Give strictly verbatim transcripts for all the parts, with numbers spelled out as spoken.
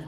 blood.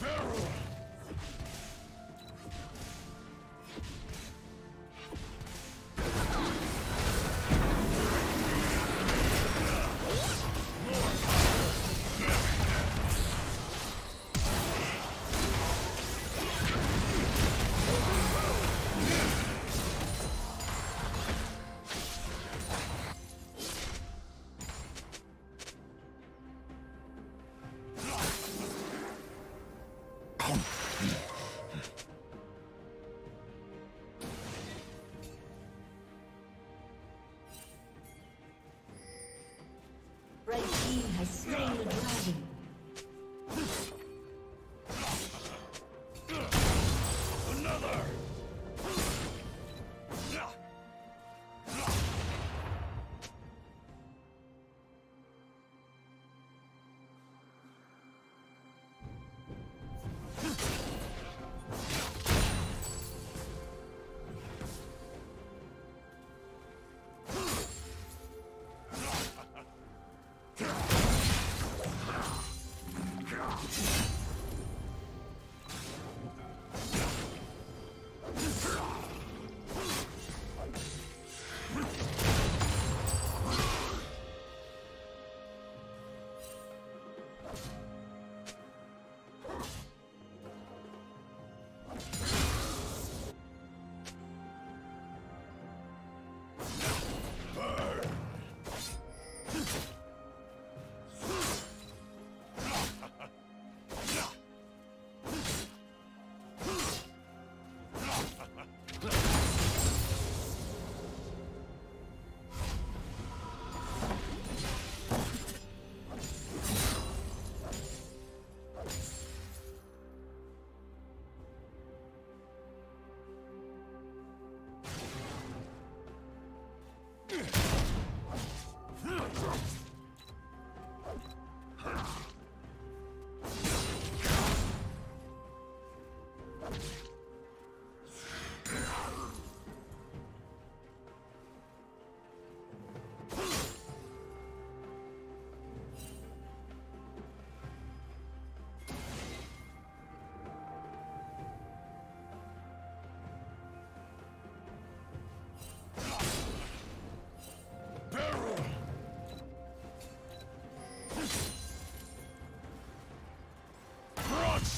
Barrel!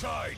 side!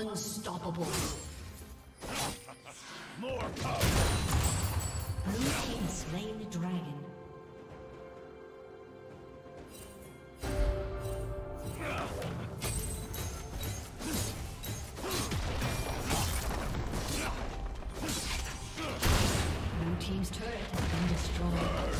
Unstoppable. More power. Blue team slain the dragon. Blue team's turret has been destroyed.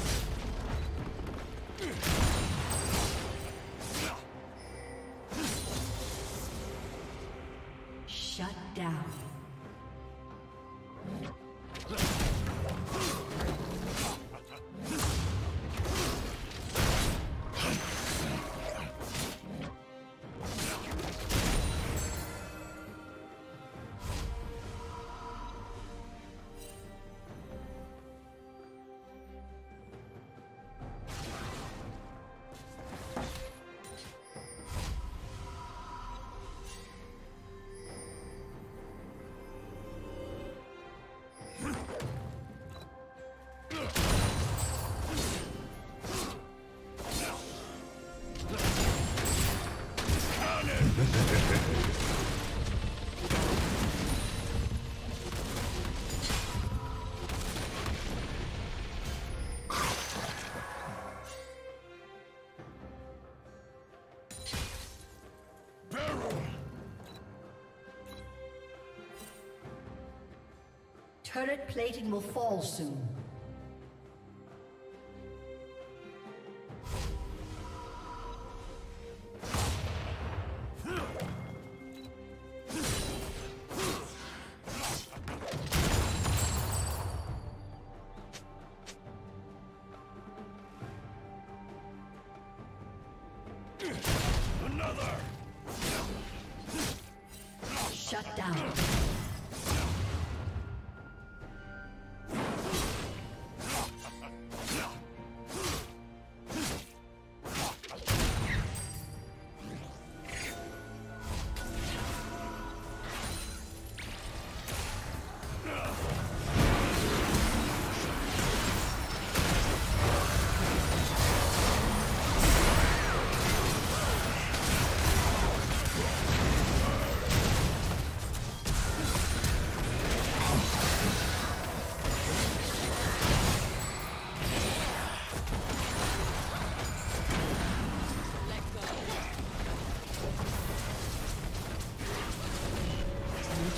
Turret plating will fall soon. another. Shut down.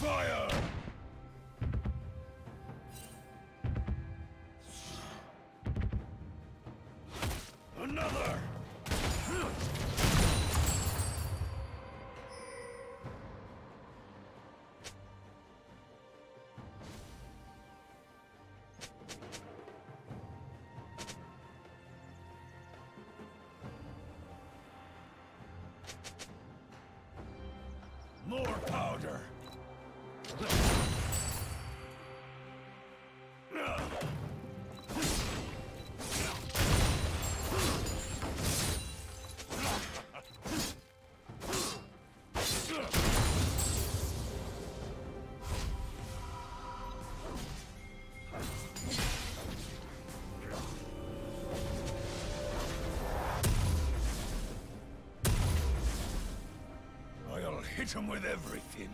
Fire! Another! More powder! I'll hit him with everything.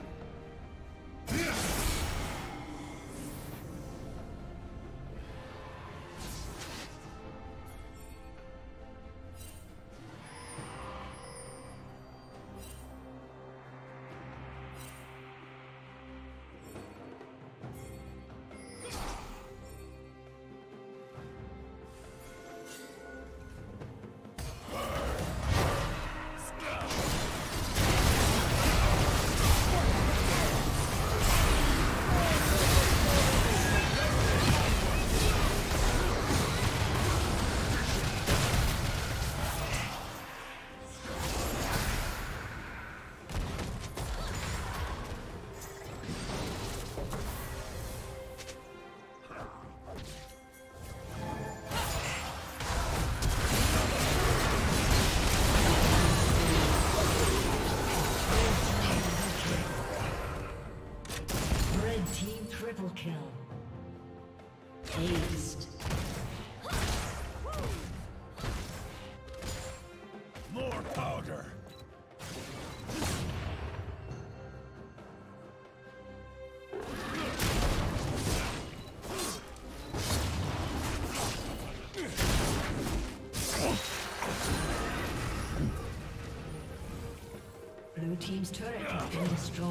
Blue Team's turret has been destroyed.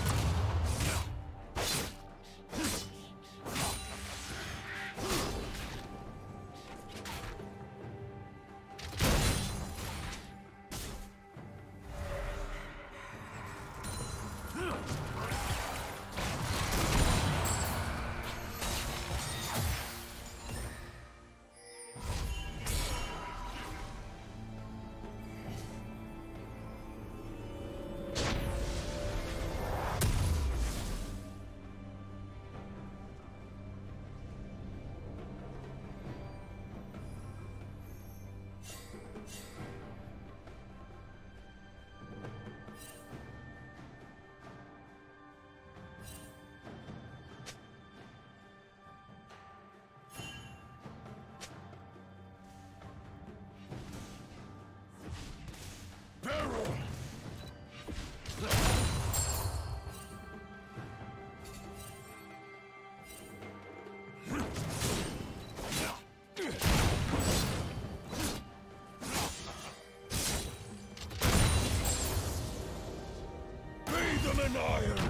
them in iron!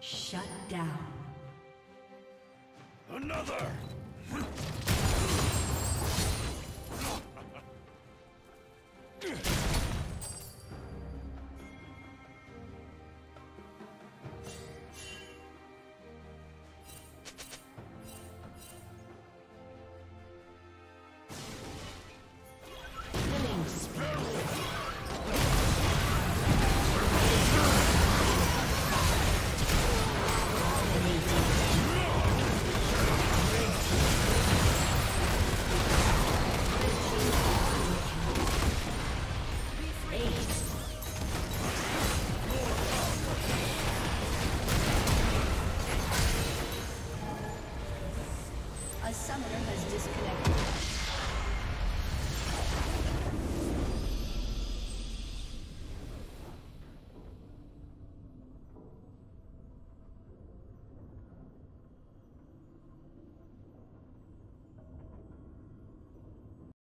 Shut down. Another!